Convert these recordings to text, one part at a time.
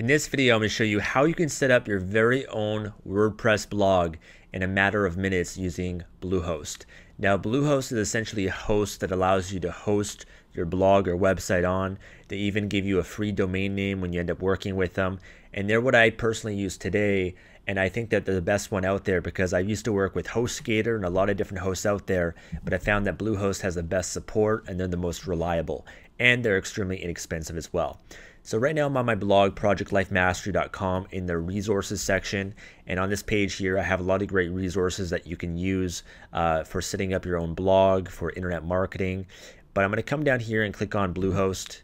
In this video, I'm going to show you how you can set up your very own WordPress blog in a matter of minutes using Bluehost. Now, Bluehost is essentially a host that allows you to host your blog or website on. They even give you a free domain name when you end up working with them. And they're what I personally use today. And I think that they're the best one out there because I used to work with HostGator and a lot of different hosts out there. But I found that Bluehost has the best support and they're the most reliable. And they're extremely inexpensive as well. So right now I'm on my blog, projectlifemastery.com, in the resources section. And on this page here, I have a lot of great resources that you can use for setting up your own blog, for internet marketing. But I'm going to come down here and click on Bluehost.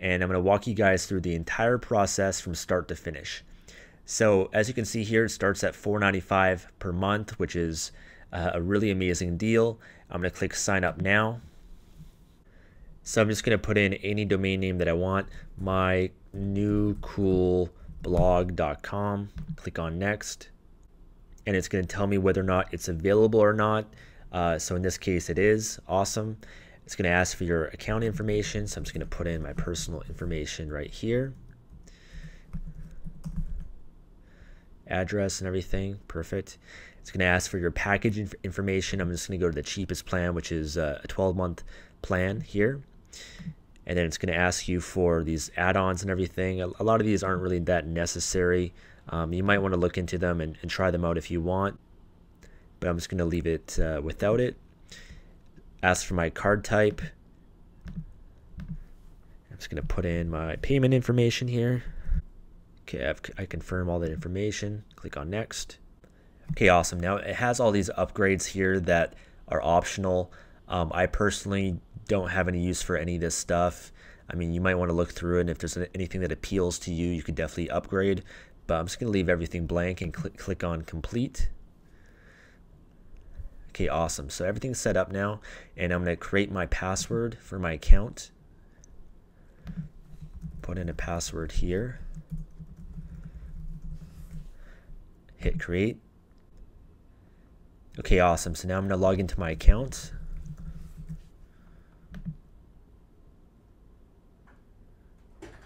And I'm going to walk you guys through the entire process from start to finish. So as you can see here, it starts at $4.95 per month, which is a really amazing deal. I'm going to click sign up now. So I'm just going to put in any domain name that I want, mynewcoolblog.com, click on next, and it's going to tell me whether or not it's available or not. So in this case it is. Awesome. It's going to ask for your account information, so I'm just going to put in my personal information right here, address and everything. Perfect. It's going to ask for your package information. I'm just going to go to the cheapest plan, which is a 12-month plan here. And then it's going to ask you for these add-ons and everything. A lot of these aren't really that necessary. You might want to look into them and try them out if you want. But I'm just going to leave it without it. Ask for my card type. I'm just going to put in my payment information here. Okay, I confirm all that information. Click on next. Okay, awesome. Now it has all these upgrades here that are optional. I personally don't have any use for any of this stuff. I mean, you might want to look through it, and if there's anything that appeals to you, you could definitely upgrade. But I'm just going to leave everything blank and click on complete. Okay, awesome. So everything's set up now, and I'm going to create my password for my account. Put in a password here. Hit create. Okay, awesome. So now I'm going to log into my account.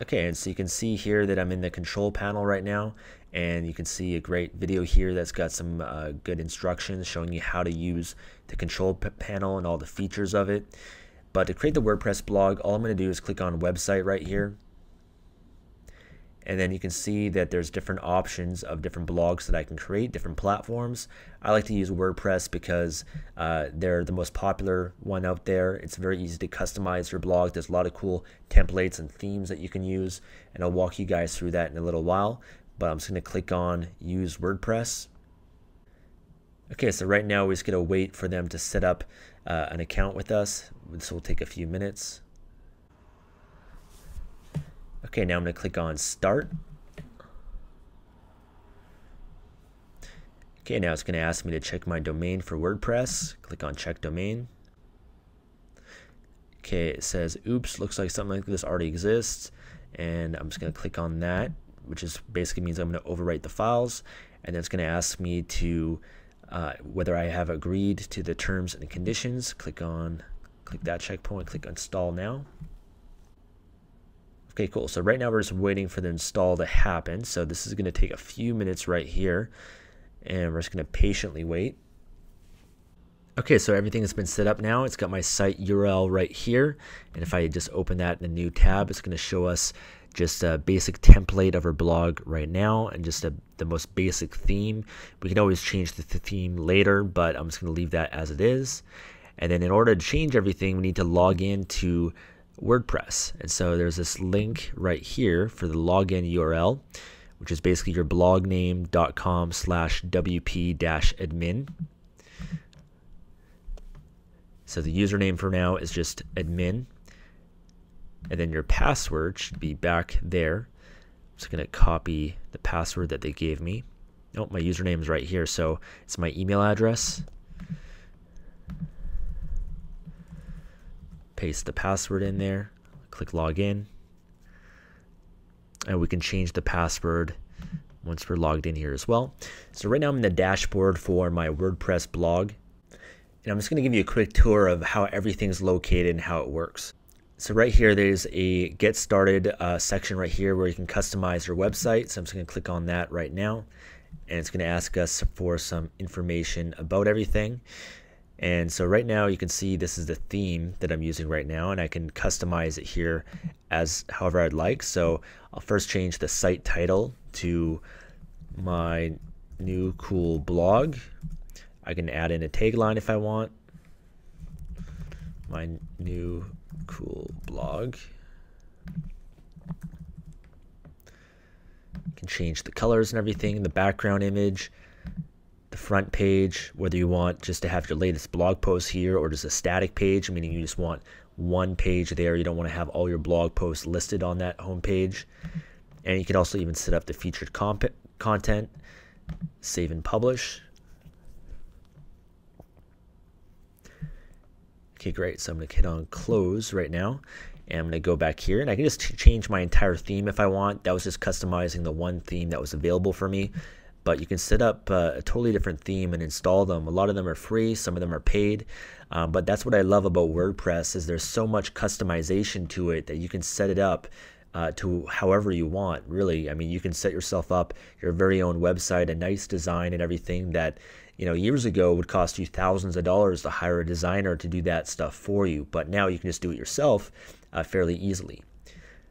Okay, and so you can see here that I'm in the control panel right now, and you can see a great video here that's got some good instructions showing you how to use the control panel and all the features of it. But to create the WordPress blog, all I'm going to do is click on website right here. And then you can see that there's different options of different blogs that I can create, different platforms. I like to use WordPress because they're the most popular one out there. It's very easy to customize your blog. There's a lot of cool templates and themes that you can use, and I'll walk you guys through that in a little while. But I'm just going to click on Use WordPress. Okay, so right now we're just going to wait for them to set up an account with us. This will take a few minutes. Okay, now I'm going to click on Start. Okay, now it's going to ask me to check my domain for WordPress. Click on Check Domain. Okay, it says, oops, looks like something like this already exists. And I'm just going to click on that, which is basically means I'm going to overwrite the files. And then it's going to ask me to whether I have agreed to the terms and conditions. Click that checkpoint, click Install Now. Okay, cool. So right now we're just waiting for the install to happen. So this is going to take a few minutes right here, and we're just going to patiently wait. Okay, so everything has been set up now. It's got my site URL right here, and if I just open that in a new tab, it's going to show us just a basic template of our blog right now, and just the most basic theme. We can always change the theme later, but I'm just going to leave that as it is. And then in order to change everything, we need to log in to WordPress. And so there's this link right here for the login URL, which is basically your blogname.com/wp-admin. So the username for now is just admin. And then your password should be back there. I'm just going to copy the password that they gave me. Nope, my username is right here. So it's my email address. Paste the password in there, click login, and we can change the password once we're logged in here as well. So right now I'm in the dashboard for my WordPress blog, and I'm just going to give you a quick tour of how everything's located and how it works. So right here, there's a Get Started section right here where you can customize your website. So I'm just going to click on that right now. And it's going to ask us for some information about everything. And so right now, you can see this is the theme that I'm using right now. And I can customize it here as however I'd like. So I'll first change the site title to my new cool blog. I can add in a tagline if I want. My new cool blog. You can change the colors and everything, the background image, the front page, whether you want just to have your latest blog post here or just a static page, meaning you just want one page there. You don't want to have all your blog posts listed on that home page. And you can also even set up the featured content, save and publish. Okay, great. So I'm going to hit on close right now. And I'm going to go back here and I can just change my entire theme if I want. That was just customizing the one theme that was available for me. But you can set up a totally different theme and install them. A lot of them are free, some of them are paid. But that's what I love about WordPress is there's so much customization to it that you can set it up to however you want, really. I mean, you can set yourself up your very own website, a nice design and everything that, you know, years ago would cost you thousands of dollars to hire a designer to do that stuff for you. But now you can just do it yourself fairly easily.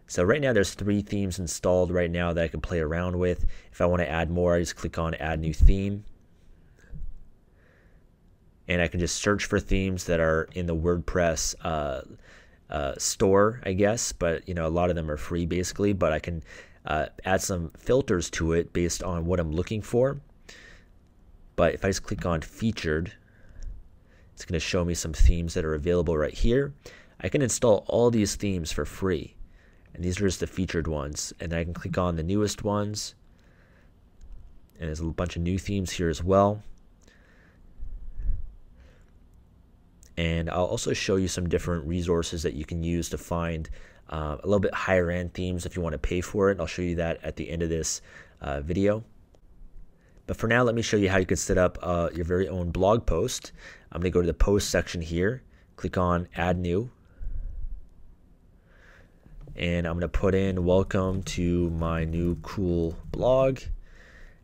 So right now there's 3 themes installed right now that I can play around with. If I want to add more, I just click on Add New Theme. And I can just search for themes that are in the WordPress store, I guess, but you know, a lot of them are free basically, but I can add some filters to it based on what I'm looking for. But if I just click on featured, it's going to show me some themes that are available right here. I can install all these themes for free, and these are just the featured ones. And I can click on the newest ones, and there's a bunch of new themes here as well. And I'll also show you some different resources that you can use to find a little bit higher end themes if you want to pay for it. I'll show you that at the end of this video. But for now, let me show you how you can set up your very own blog post. I'm going to go to the post section here, click on Add New. And I'm going to put in Welcome to my new cool blog.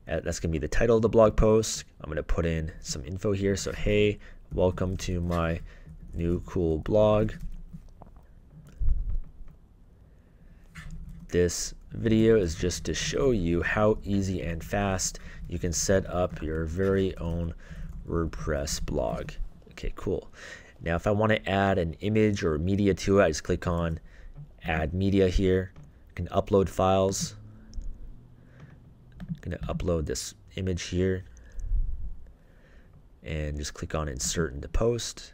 That's going to be the title of the blog post. I'm going to put in some info here. So, hey, welcome to my new cool blog. This video is just to show you how easy and fast you can set up your very own WordPress blog. Okay, cool. Now if I want to add an image or media to it, I just click on Add Media here. I can upload files. I'm going to upload this image here. And just click on Insert into Post.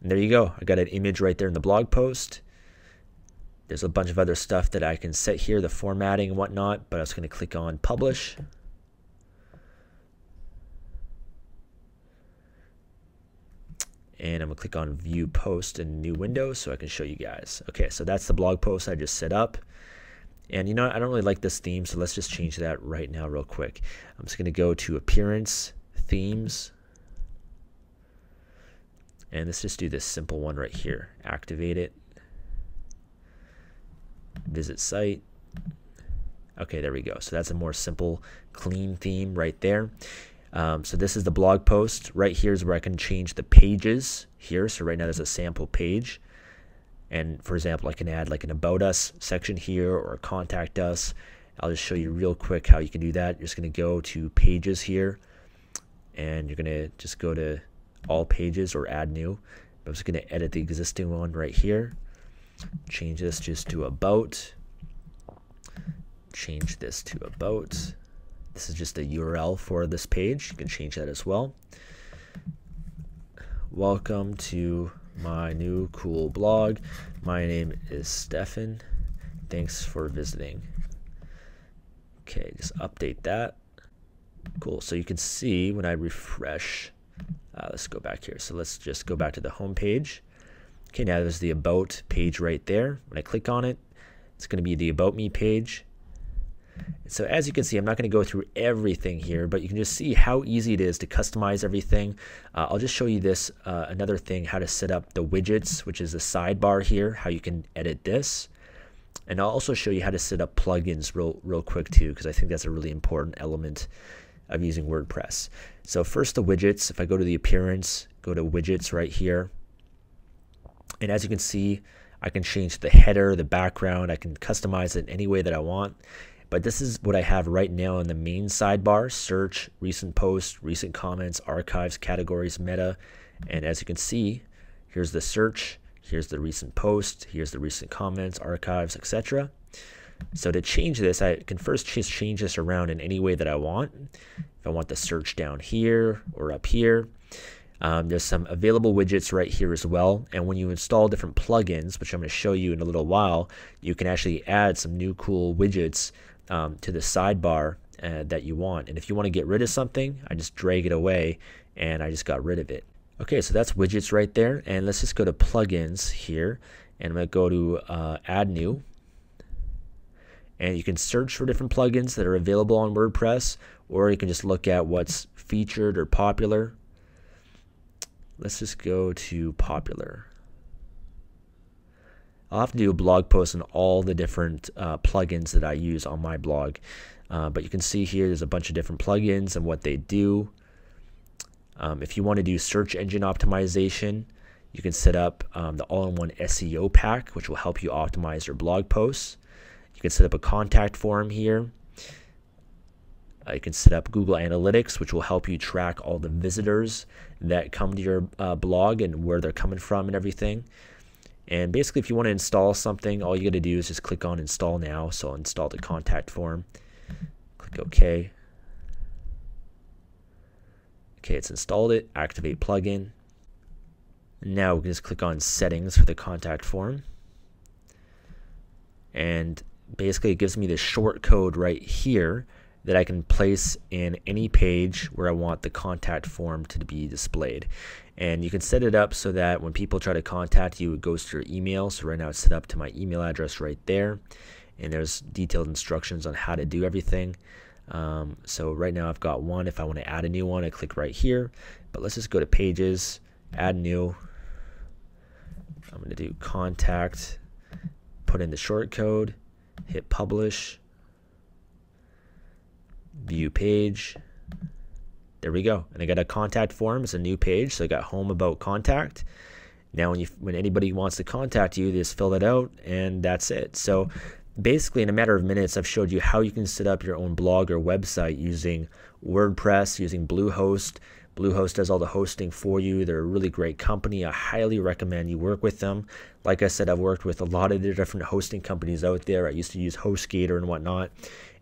And there you go. I got an image right there in the blog post. There's a bunch of other stuff that I can set here, the formatting and whatnot, but I was going to click on Publish. And I'm going to click on View Post in New Window so I can show you guys. Okay, so that's the blog post I just set up. And you know, I don't really like this theme, so let's just change that right now real quick. I'm just going to go to Appearance, Themes, and let's just do this simple one right here. Activate it. Visit site. Okay, there we go. So that's a more simple, clean theme right there. So this is the blog post. Right here is where I can change the pages here. So right now there's a sample page. And for example, I can add like an About Us section here or Contact Us. I'll just show you real quick how you can do that. You're just going to go to Pages here. And you're going to just go to All Pages or Add New. I'm just going to edit the existing one right here. Change this just to About. Change this to About. This is just the URL for this page. You can change that as well. Welcome to my new cool blog. My name is Stefan. Thanks for visiting. Okay, just update that. Cool. So you can see when I refresh, let's go back here. So let's just go back to the home page. Okay, now there's the About page right there. When I click on it, it's going to be the About Me page. So as you can see, I'm not going to go through everything here, but you can just see how easy it is to customize everything. I'll just show you this, another thing, how to set up the widgets, which is the sidebar here, how you can edit this. And I'll also show you how to set up plugins real quick too, because I think that's a really important element of using WordPress. So first the widgets, if I go to the appearance, go to widgets right here. And as you can see, I can change the header, the background, I can customize it in any way that I want. But this is what I have right now in the main sidebar: search, recent posts, recent comments, archives, categories, meta. And as you can see, here's the search, here's the recent post, here's the recent comments, archives, etc. So to change this, I can first just change this around in any way that I want. If I want the search down here or up here. There's some available widgets right here as well, and when you install different plugins, which I'm going to show you in a little while, you can actually add some new cool widgets to the sidebar that you want. And if you want to get rid of something, I just drag it away, and I just got rid of it. Okay, so that's widgets right there, and let's just go to plugins here, and I'm going to go to add new. And you can search for different plugins that are available on WordPress, or you can just look at what's featured or popular. Let's just go to popular. I'll have to do a blog post on all the different plugins that I use on my blog. But you can see here there's a bunch of different plugins and what they do. If you want to do search engine optimization, you can set up the all-in-one SEO pack, which will help you optimize your blog posts. You can set up a contact form here. You can set up Google Analytics, which will help you track all the visitors that come to your blog and where they're coming from and everything. And basically, if you want to install something, all you got to do is just click on Install Now. So I'll install the contact form. Click OK. Okay, it's installed it. Activate plugin. Now we can just click on Settings for the contact form. And basically, it gives me the short code right here that I can place in any page where I want the contact form to be displayed. And you can set it up so that when people try to contact you, it goes to your email. So right now it's set up to my email address right there. And there's detailed instructions on how to do everything. So right now I've got one. If I want to add a new one, I click right here. But let's just go to Pages, Add New. I'm going to do Contact, put in the short code, hit Publish. View page. There we go. And I got a contact form. It's a new page. So I got home, about, contact. Now when anybody wants to contact you, they just fill that out and that's it. So basically in a matter of minutes, I've showed you how you can set up your own blog or website using WordPress, using Bluehost. Bluehost does all the hosting for you. They're a really great company. I highly recommend you work with them. Like I said, I've worked with a lot of the different hosting companies out there. I used to use HostGator and whatnot.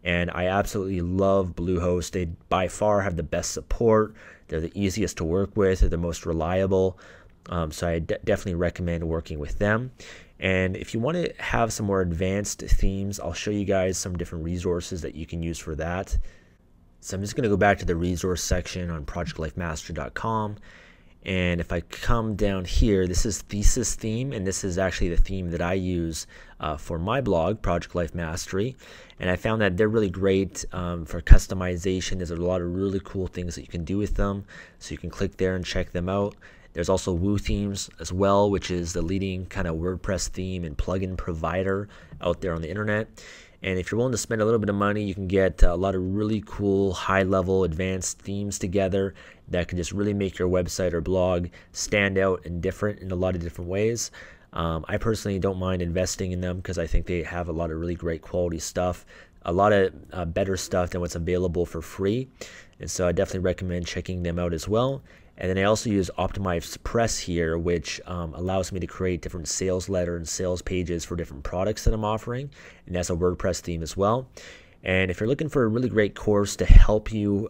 And I absolutely love Bluehost. They by far have the best support. They're the easiest to work with. They're the most reliable. So I definitely recommend working with them. And if you want to have some more advanced themes, I'll show you guys some different resources that you can use for that. So I'm just going to go back to the resource section on projectlifemastery.com. And if I come down here, this is thesis theme, and this is actually the theme that I use for my blog, Project Life Mastery. And I found that they're really great for customization. There's a lot of really cool things that you can do with them. So you can click there and check them out. There's also WooThemes as well, which is the leading kind of WordPress theme and plugin provider out there on the internet. And if you're willing to spend a little bit of money, you can get a lot of really cool, high-level, advanced themes together that can just really make your website or blog stand out and different in a lot of different ways. I personally don't mind investing in them because I think they have a lot of really great quality stuff, a lot of better stuff than what's available for free. And so I definitely recommend checking them out as well. And then I also use OptimizePress here, which allows me to create different sales letter and sales pages for different products that I'm offering. And that's a WordPress theme as well. And if you're looking for a really great course to help you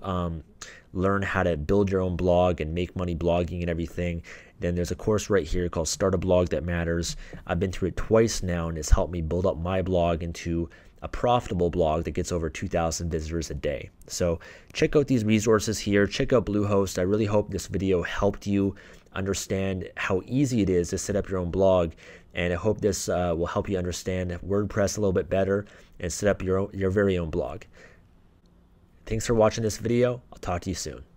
learn how to build your own blog and make money blogging and everything, then there's a course right here called Start a Blog That Matters. I've been through it twice now, and it's helped me build up my blog into a profitable blog that gets over 2,000 visitors a day. So check out these resources here. Check out Bluehost. I really hope this video helped you understand how easy it is to set up your own blog. And I hope this will help you understand WordPress a little bit better and set up your very own blog. Thanks for watching this video. I'll talk to you soon.